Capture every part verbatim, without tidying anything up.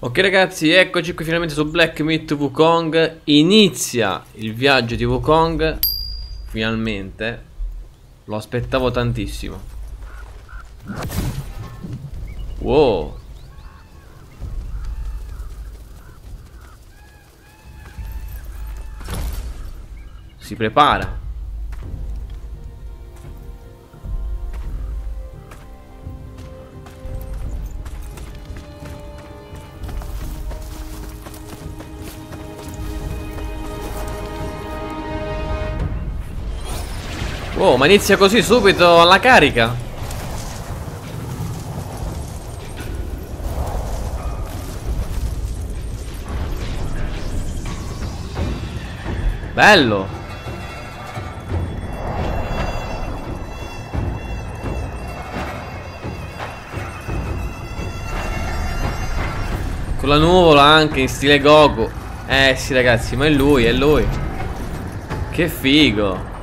Ok ragazzi, eccoci qui finalmente su Black Myth Wukong. Inizia il viaggio di Wukong. Finalmente. Lo aspettavo tantissimo. Wow. Si prepara. Oh, ma inizia così subito alla carica. Bello. Con la nuvola anche in stile Goku. Eh sì ragazzi, ma è lui, è lui. Che figo.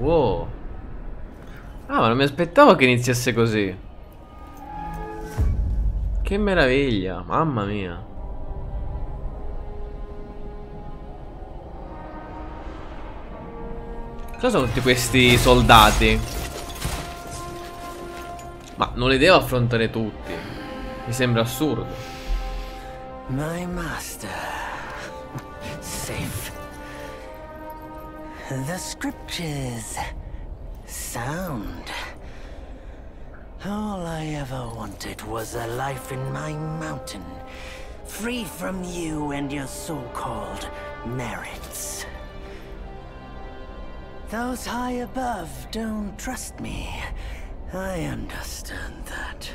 Wow. Ah, ma non mi aspettavo che iniziasse così. Che meraviglia, mamma mia. Cosa sono tutti questi soldati? Ma non li devo affrontare tutti. Mi sembra assurdo. My master. Safe. The scriptures sound. All I ever wanted was a life in my mountain, free from you and your so-called merits. Those high above don't trust me. I understand that.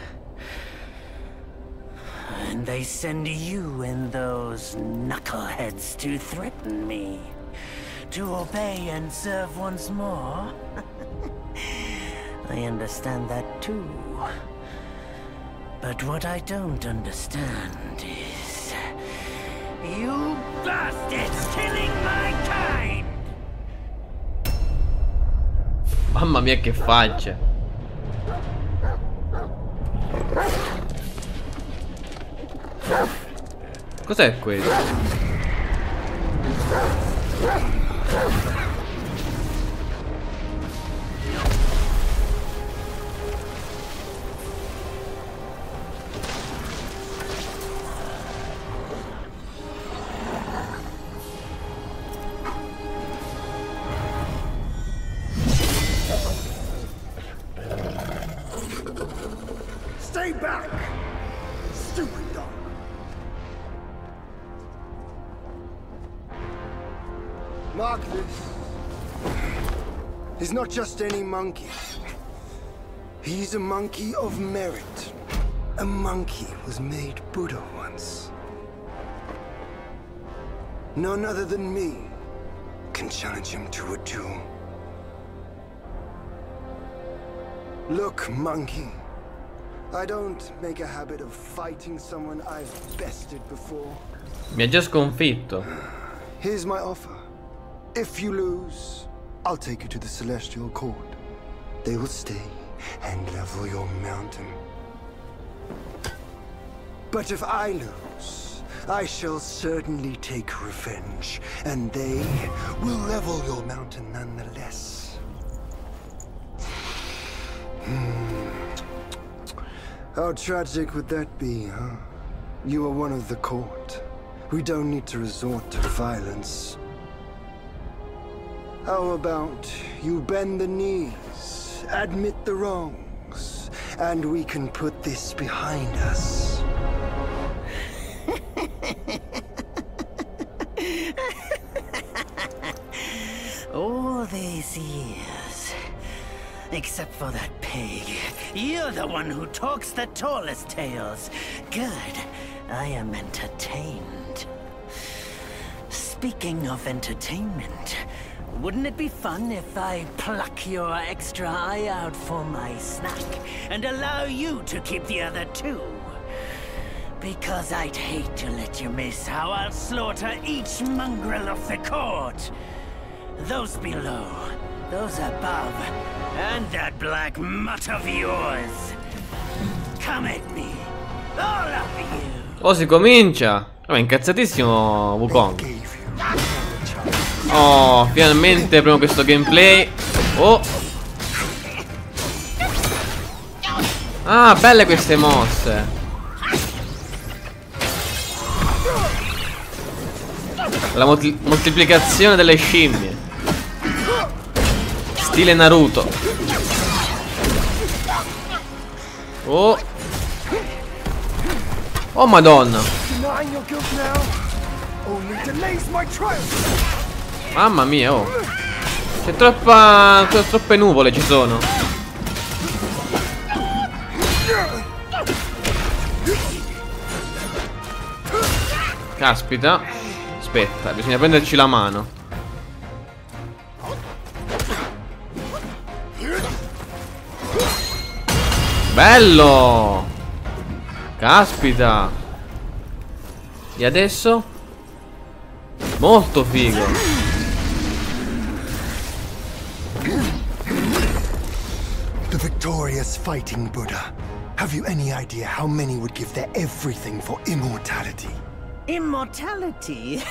And they send you and those knuckleheads to threaten me. To obey and serve once more. I understand that too. But what I don't understand is... you bastards killing my kind! Mamma mia che faccia! Cos'è questo? Stay back, stupid dog. Mark this. He's not just any monkey. He's a monkey of merit. A monkey was made Buddha once. None other than me can challenge him to a duel. Look, monkey. I don't make a habit of fighting someone I've bested before. Mi ha già sconfitto. Here's my offer. If you lose, I'll take you to the Celestial Court. They will stay and level your mountain. But if I lose, I shall certainly take revenge, and they will level your mountain nonetheless. Hmm. How tragic would that be, huh? You are one of the court. We don't need to resort to violence. How about you bend the knees, admit the wrongs, and we can put this behind us. All these years, except for that pig, you're the one who talks the tallest tales. Good, I am entertained. Speaking of entertainment, wouldn't it be fun if I pluck your extra eye out for my snack and allow you to keep the other two? Because I'd hate to let you miss how I'll slaughter each mongrel of the court. Those below, those above, and that black mutt of yours. Come at me, all of you. Oh, si comincia. Ma è incazzatissimo Wukong. Oh, finalmente apriamo questo gameplay. Oh. Ah, belle queste mosse. La moltiplicazione delle scimmie, stile Naruto. Oh. Oh madonna. Mamma mia, oh. C'è troppa troppe nuvole ci sono. Caspita. Aspetta, bisogna prenderci la mano. Bello! Caspita! E adesso? Molto figo! The victorious fighting Buddha. Have you any idea how many would give their everything for immortality? Immortality?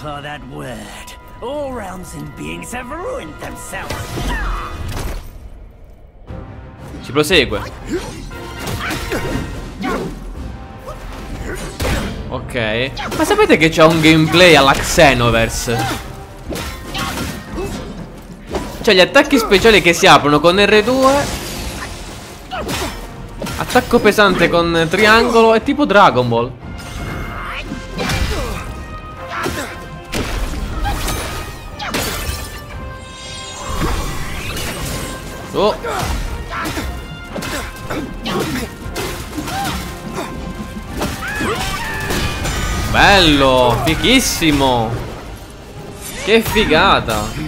For that word, all realms and beings have ruined themselves. Si prosegue. Ok. Ma sapete che c'è un gameplay alla Xenoverse? Cioè gli attacchi speciali che si aprono con erre due, attacco pesante con triangolo, è tipo Dragon Ball. Oh. Bello, fighissimo. Che figata.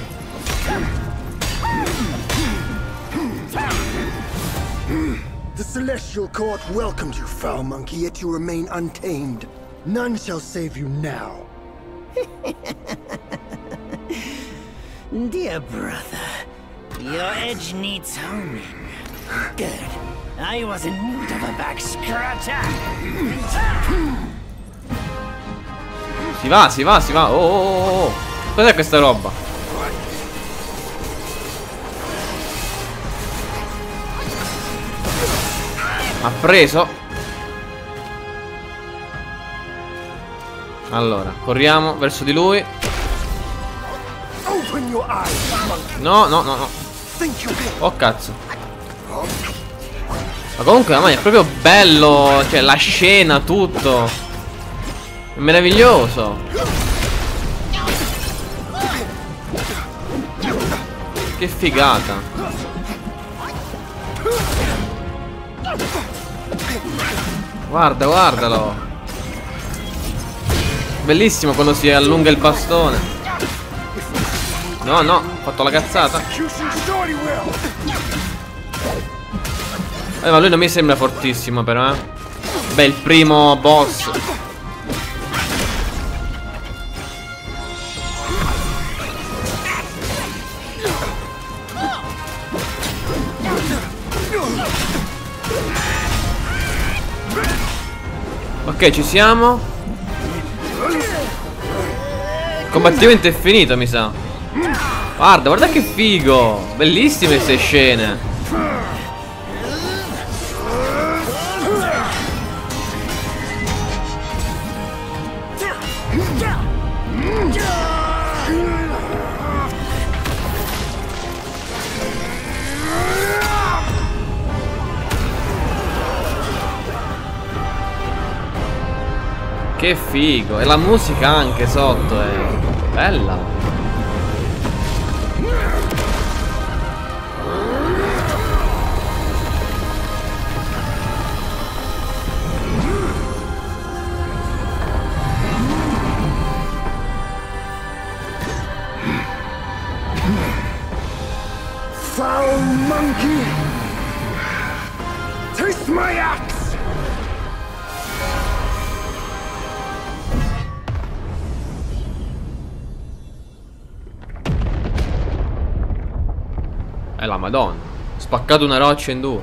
Celestial court welcomes you, foul monkey, yet you remain untamed. None shall save you now. Dear brother, your edge needs honing. Good. I was in need of a back scratcher. Si va, si va, si va. Oh, oh, oh. Cos'è questa roba? Ha preso. Allora, corriamo verso di lui. No, no, no, no. Oh cazzo. Ma comunque, mamma mia, è proprio bello. Cioè, la scena, tutto è meraviglioso. Che figata. Guarda, guardalo. Bellissimo quando si allunga il bastone. No, no, ho fatto la cazzata. Eh, ma lui non mi sembra fortissimo però, eh. Beh, il primo boss. Ok, ci siamo. Il combattimento è finito, mi sa. Guarda, guarda che figo. Bellissime queste scene. Che figo. E la musica anche sotto è bella. Foul monkey, taste my axe. È la Madonna. Spaccato una roccia in due.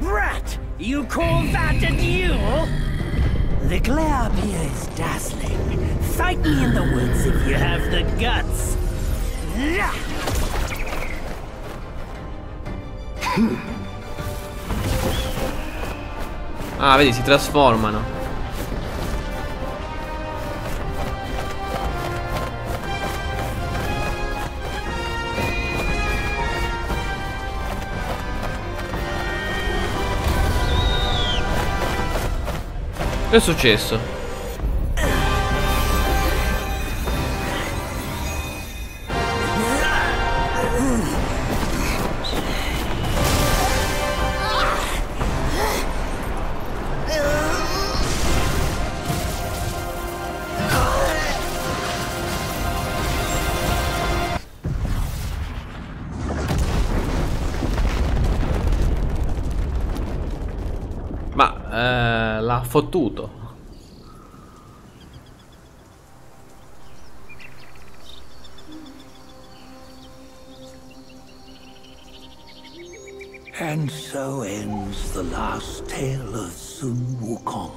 Brat, you call that a deal? The glare up here is dazzling. Fight me in the woods if you have the guts. Ah, vedi, si trasformano. Che è successo? Ma eh, l'ha fottuto. And so ends the last tale of Sun Wukong,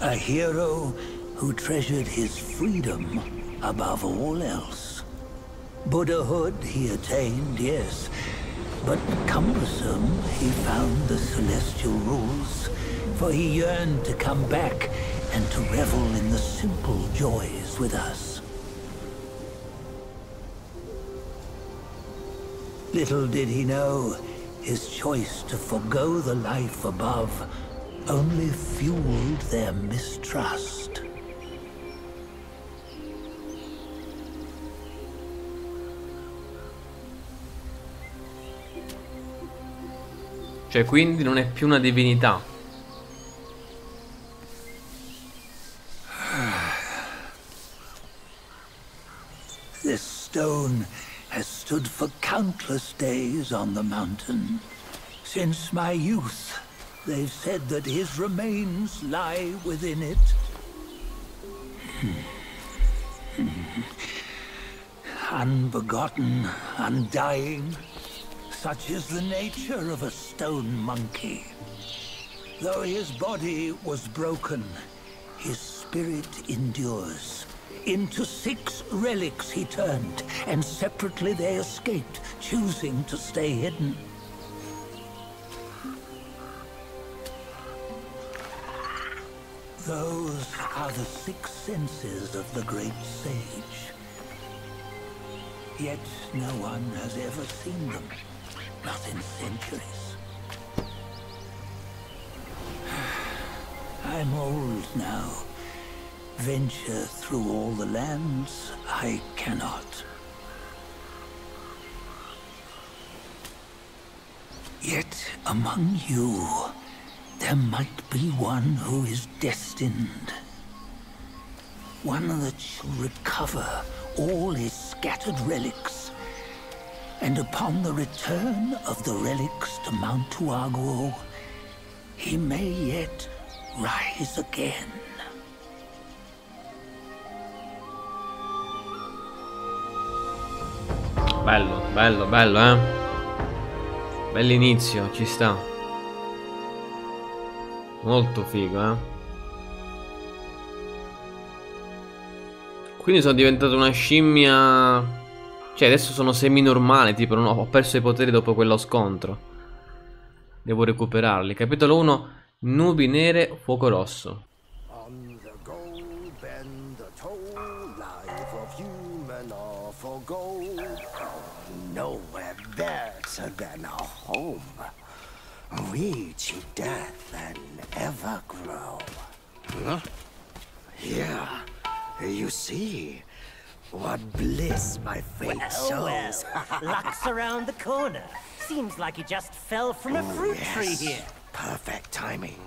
a hero who treasured his freedom above all else. Buddhahood he attained, yes, but cumbersome he found the celestial rules, for he yearned to come back and to revel in the simple joys with us. Little did he know, his choice to forgo the life above only fueled their mistrust. Cioè, quindi non è più una divinità. This stone has stood for countless days on the mountain. Since my youth, they've said that his remains lie within it. Unbegotten, undying, such is the nature of a stone monkey. Though his body was broken, his spirit endures. Into six relics he turned, and separately they escaped, choosing to stay hidden. Those are the six senses of the great sage. Yet no one has ever seen them, not in centuries. I'm old now. Venture through all the lands I cannot. Yet among you, there might be one who is destined. One that shall recover all his scattered relics. And upon the return of the relics to Mount Huaguo, he may yet rise again. Bello, bello, bello, eh. Bell'inizio, ci sta. Molto figo, eh. Quindi sono diventato una scimmia. Cioè, adesso sono semi-normale, tipo, non ho, ho perso i poteri dopo quello scontro. Devo recuperarli. Capitolo uno. Nubi nere, fuoco rosso. Nowhere better than a home. We to death and ever grow. Huh? Yeah, you see what bliss my fate well, shows. Well, luck's around the corner. Seems like he just fell from a fruit yes. tree here. Perfect timing.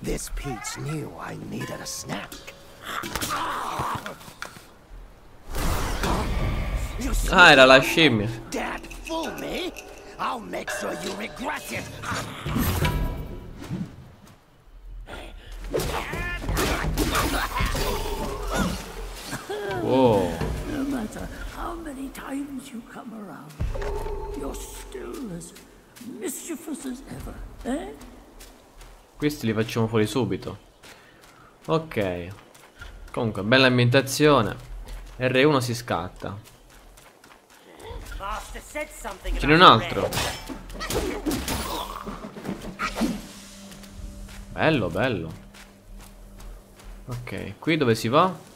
This peach knew I needed a snack. Ah, era la scimmia. Dad, fool me. I'll make sure you regret it. Wow. No matter how how many times you come around, you're still as mischievous as ever, eh? Questi li facciamo fuori subito. Ok. Comunque, bella ambientazione. erre uno si scatta. Ce n'è un altro. Bello, bello. Ok, qui dove si va?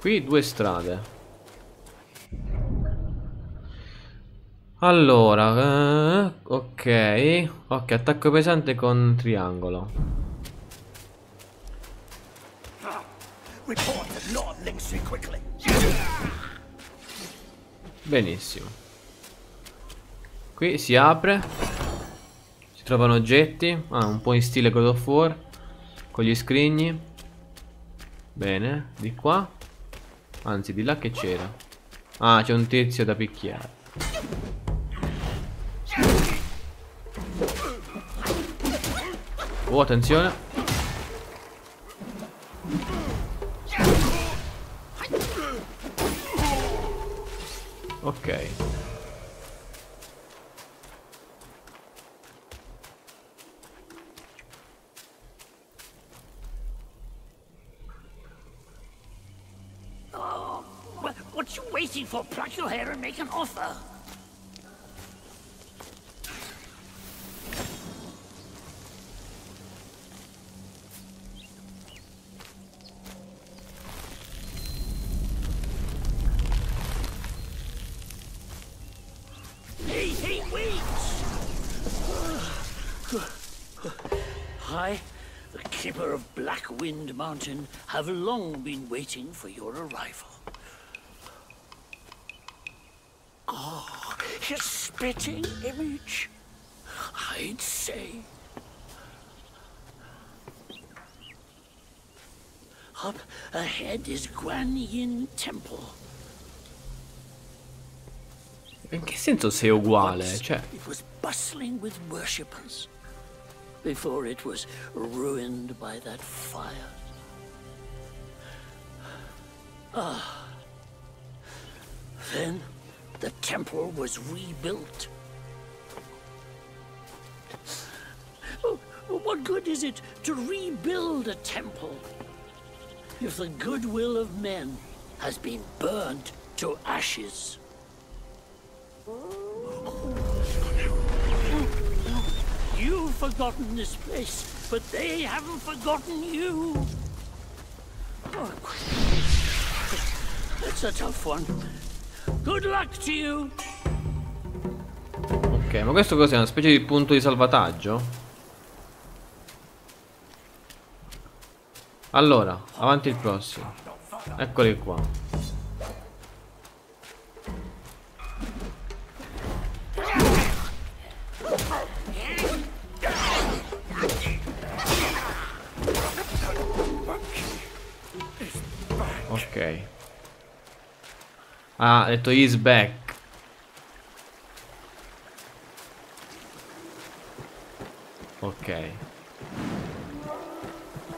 Qui due strade. Allora, eh, ok, ok, attacco pesante con triangolo. Benissimo. Qui si apre. Si trovano oggetti. Ah, un po' in stile God of War. Con gli scrigni. Bene, di qua. Anzi, di là che c'era. Ah, c'è un tizio da picchiare. Oh, attenzione. Ok. Oh, what you waiting for? Pluck your hair and make an offer. I, the keeper of Blackwind Mountain, have long been waiting for your arrival. Oh, his spitting image, I'd say. Up ahead is Guan Yin Temple. In che senso sei uguale? Cioè. It was bustling with worshippers before it was ruined by that fire. Ah. Then the temple was rebuilt. Oh, what good is it to rebuild a temple if the goodwill of men has been burned to ashes? You've forgotten this place, but they haven't forgotten you. Oh, that's a tough one. Good luck to you. Ok, ma questo cos'è? Una specie di punto di salvataggio? Allora, avanti il prossimo. Eccoli qua. Ok. Ah, ha detto he's back. Ok.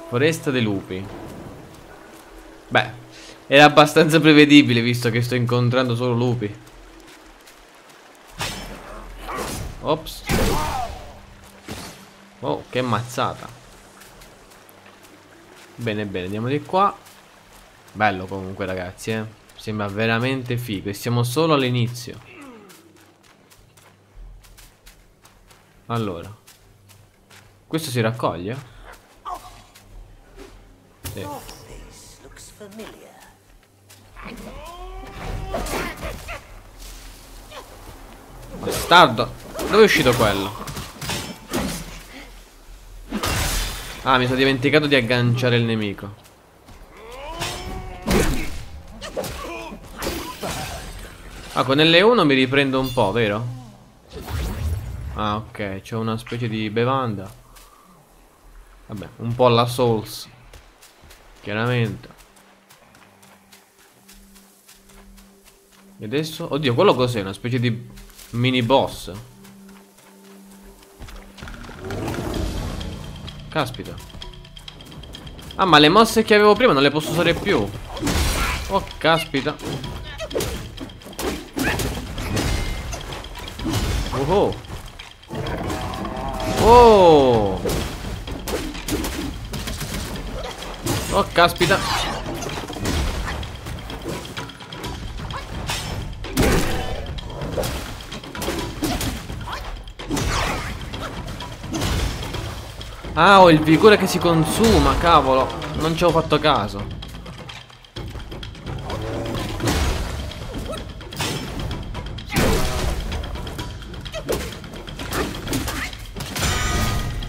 Foresta dei lupi. Beh, era abbastanza prevedibile visto che sto incontrando solo lupi. Ops. Oh, che mazzata. Bene, bene, andiamo di qua. Bello comunque ragazzi, eh? Sembra veramente figo e siamo solo all'inizio. Allora, questo si raccoglie? Sì. Bastardo, dove è uscito quello? Ah, mi sono dimenticato di agganciare il nemico. Ah, con elle uno mi riprendo un po', vero? Ah, ok, c'è una specie di bevanda. Vabbè, un po' alla Souls. Chiaramente. E adesso? Oddio, quello cos'è? Una specie di mini boss. Caspita. Ah, ma le mosse che avevo prima non le posso usare più. Oh, caspita. Oh, oh. Oh. Oh, caspita. Ah, ho il vigore che si consuma, cavolo. Non ci ho fatto caso.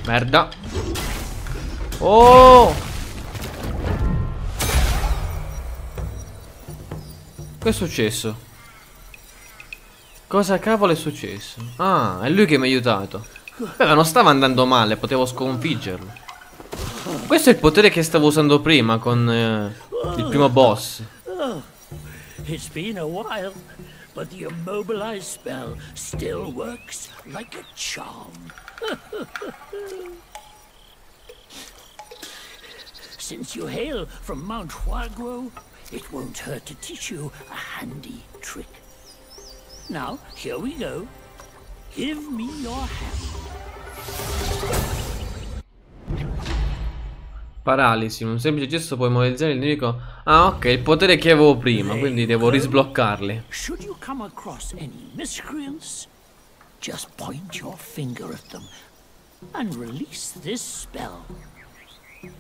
Merda. Oh! Che è successo? Cosa cavolo è successo? Ah, è lui che mi ha aiutato. Però non stava andando male, potevo sconfiggerlo. Questo è il potere che stavo usando prima con eh, il primo boss. It's been a while, but the immobilized spell still works like a charm. Since you hail from Mount Huaguo, it won't hurt to teach you a handy trick. Now, here we go. Give me your hand. Paralisi, un semplice gesto può immobilizzare il nemico. Ah, ok, il potere che avevo prima, quindi devo risbloccarli. Should you come across any miscreants, just point your finger at them and release this spell.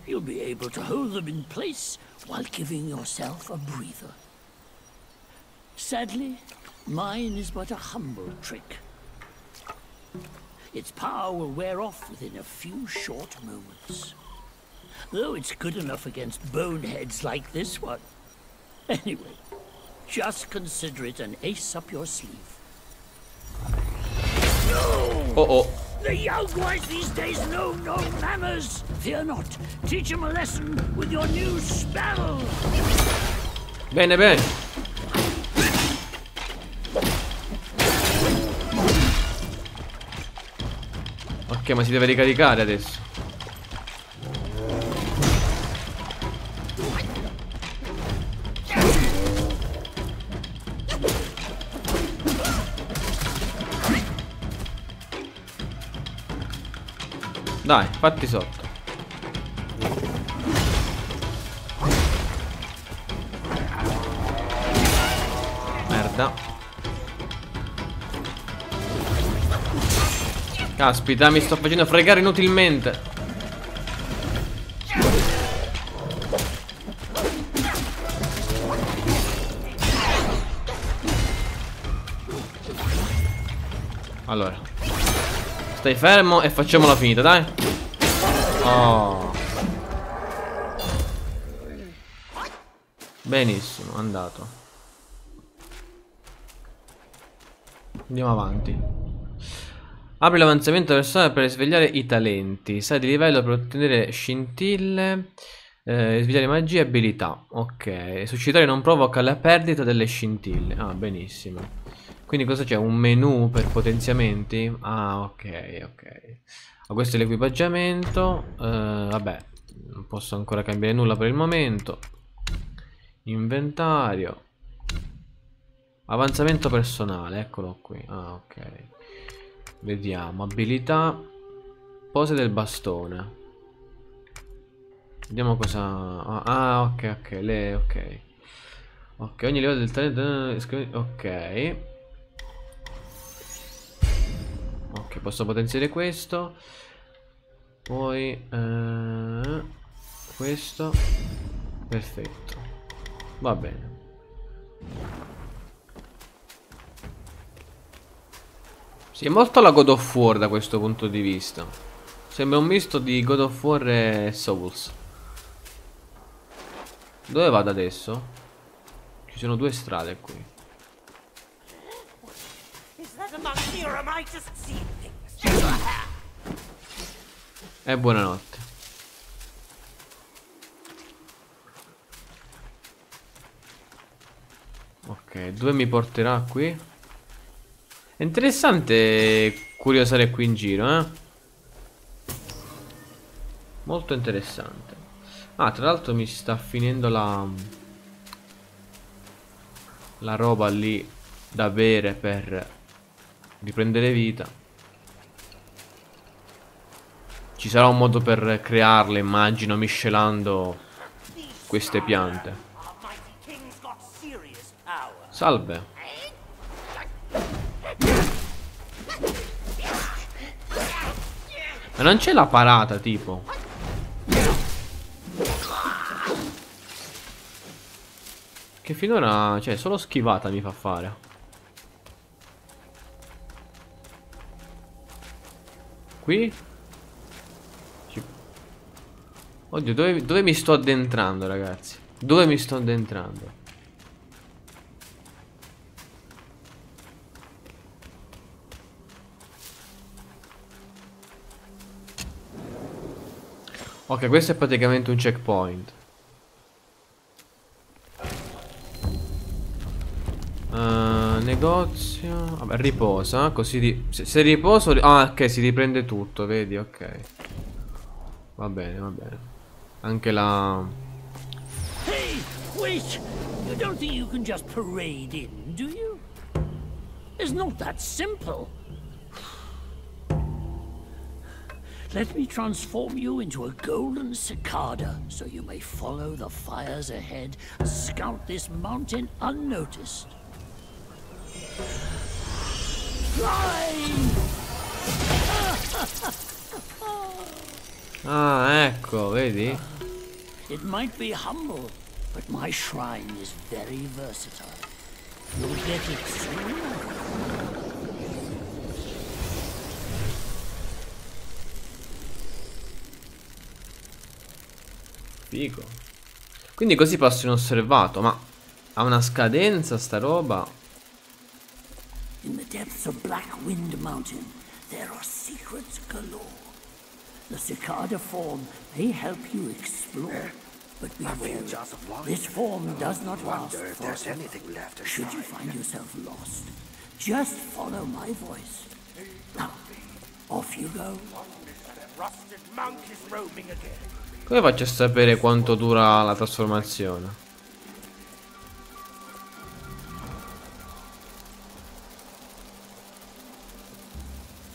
You'll be able to hold them in place while giving yourself a breather. Sadly, mine is but a humble trick. Its power will wear off within a few short moments. Though it's good enough against boneheads like this one. Anyway, just consider it an ace up your sleeve. No! Uh-oh. The young boys these days know no manners. Fear not. Teach them a lesson with your new spell. Bene, bene. Ok, ma si deve ricaricare adesso. Dai, fatti sotto. Merda. Caspita, mi sto facendo fregare inutilmente. Allora, stai fermo e facciamola finita, dai. Oh. Benissimo, andato. Andiamo avanti. Apri l'avanzamento personale per svegliare i talenti. Sai di livello per ottenere scintille, eh, svegliare magie e abilità. Ok, suscitare non provoca la perdita delle scintille. Ah, benissimo. Quindi cosa c'è? Un menu per potenziamenti? Ah, ok, ok. Ah, questo è l'equipaggiamento. eh, Vabbè, non posso ancora cambiare nulla per il momento. Inventario. Avanzamento personale, eccolo qui. Ah, ok. Vediamo, abilità, pose del bastone. Vediamo cosa... Ah, ah ok, ok, le, ok. Ok, ogni livello del talento... Ok. Ok, posso potenziare questo. Poi... Eh, questo. Perfetto. Va bene. Sì, è molto la God of War da questo punto di vista. Sembra un misto di God of War e Souls. Dove vado adesso? Ci sono due strade qui. E buonanotte. Ok, dove mi porterà qui? È interessante curiosare qui in giro, eh? Molto interessante. Ah, tra l'altro mi sta finendo la La roba lì da bere per riprendere vita. Ci sarà un modo per crearle, immagino, miscelando queste piante. Salve. Ma non c'è la parata, tipo. Che finora, cioè, solo schivata mi fa fare. Qui? Oddio, dove, dove mi sto addentrando, ragazzi? Dove mi sto addentrando? Ok, questo è praticamente un checkpoint. Uh, negozio... Vabbè, riposa, così di... Se, se riposo... Ah, ok, si riprende tutto, vedi, ok. Va bene, va bene. Anche la... Hey, wait! You don't think you can just parade in, do you? It's not that simple. Let me transform you into a golden cicada so you may follow the fires ahead and scout this mountain unnoticed. Fly! Ah, ecco, vedi? It might be humble, but my shrine is very versatile. You'll get it soon. Figo. Quindi così passo inosservato, ma ha una scadenza sta roba. In the depths of Blackwind Mountain there are secrets galore. The cicada form may help you explore, but be wary. This form does not last forever. Should you find yourself lost, just follow my voice. Now, off you go. Come faccio a sapere quanto dura la trasformazione?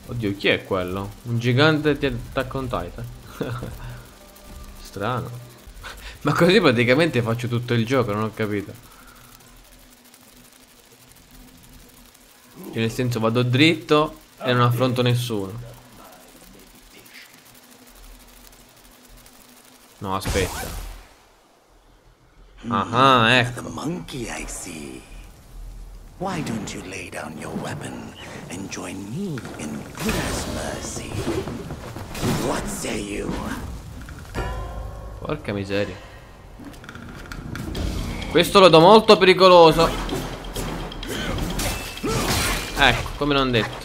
Oddio, chi è quello? Un gigante di Attack on Titan? Strano. Ma così praticamente faccio tutto il gioco, non ho capito. Cioè, nel senso, vado dritto e non affronto nessuno. No, aspetta. Ah, ecco. Why don't you lay down your weapon and join me in goodness mercy? What say you? Porca miseria. Questo lo do molto pericoloso. Ecco, come non detto.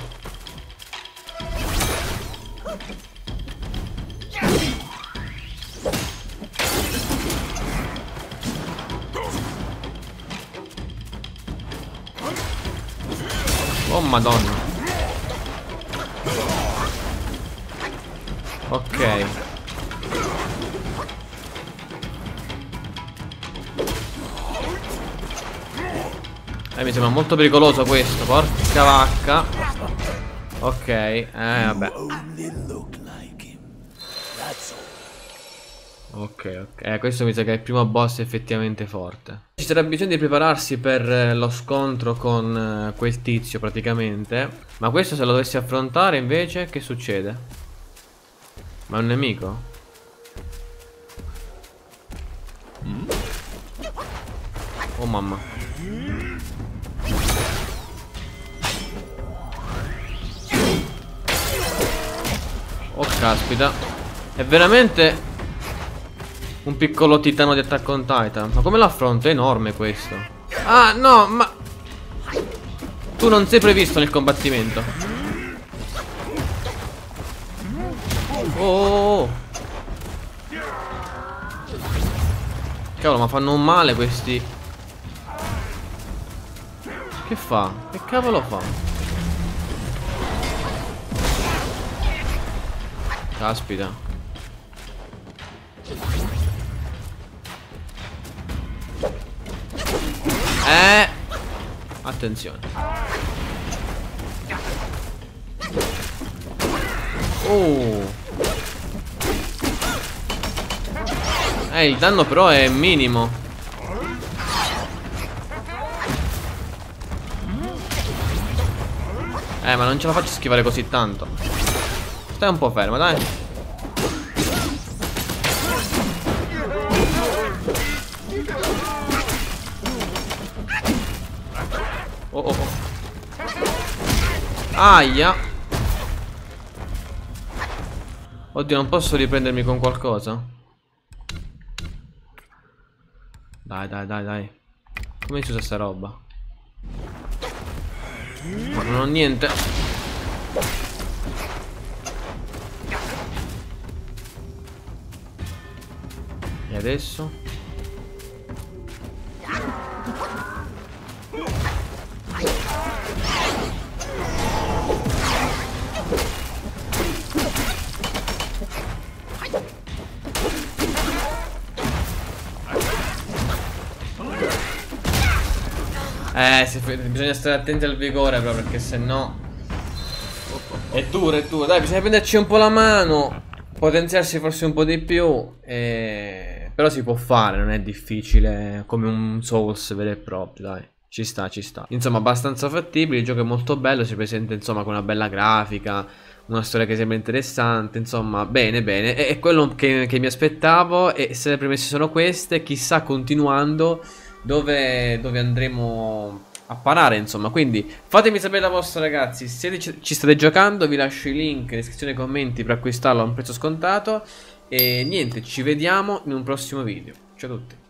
Oh madonna. Ok. Eh, mi sembra molto pericoloso questo. Porca vacca. Ok. Eh vabbè. Ok, ok. Eh, questo mi sa che è il primo boss effettivamente forte. Ci sarà bisogno di prepararsi per lo scontro con quel tizio praticamente. Ma questo se lo dovessi affrontare invece, che succede? Ma è un nemico? Oh mamma. Oh caspita. È veramente... un piccolo titano di Attack on Titan. Ma come l'affronto? È enorme questo. Ah no, ma tu non sei previsto nel combattimento. Oh, oh, oh. Cavolo, ma fanno un male questi. Che fa? Che cavolo fa? Caspita. Eh, attenzione. Oh. Eh, il danno però è minimo. Eh, ma non ce la faccio schivare così tanto. Stai un po' ferma, dai. Oh oh oh. Aia. Oddio, non posso riprendermi con qualcosa? Dai, dai, dai, dai. Come si usa sta roba? Ma non ho niente. E adesso? Eh, se, bisogna stare attenti al vigore proprio, perché sennò è duro, è duro. Dai, bisogna prenderci un po' la mano, potenziarsi forse un po' di più e... Però si può fare, non è difficile come un Souls vero e proprio, dai. Ci sta, ci sta. Insomma, abbastanza fattibile, il gioco è molto bello, si presenta insomma con una bella grafica, una storia che sembra interessante, insomma, bene, bene. È, è quello che, che mi aspettavo, e se le premesse sono queste, chissà continuando... Dove, dove andremo a parare, insomma. Quindi fatemi sapere la vostra, ragazzi, se ci, ci state giocando. Vi lascio i link in descrizione e commenti per acquistarlo a un prezzo scontato. E niente, ci vediamo in un prossimo video. Ciao a tutti.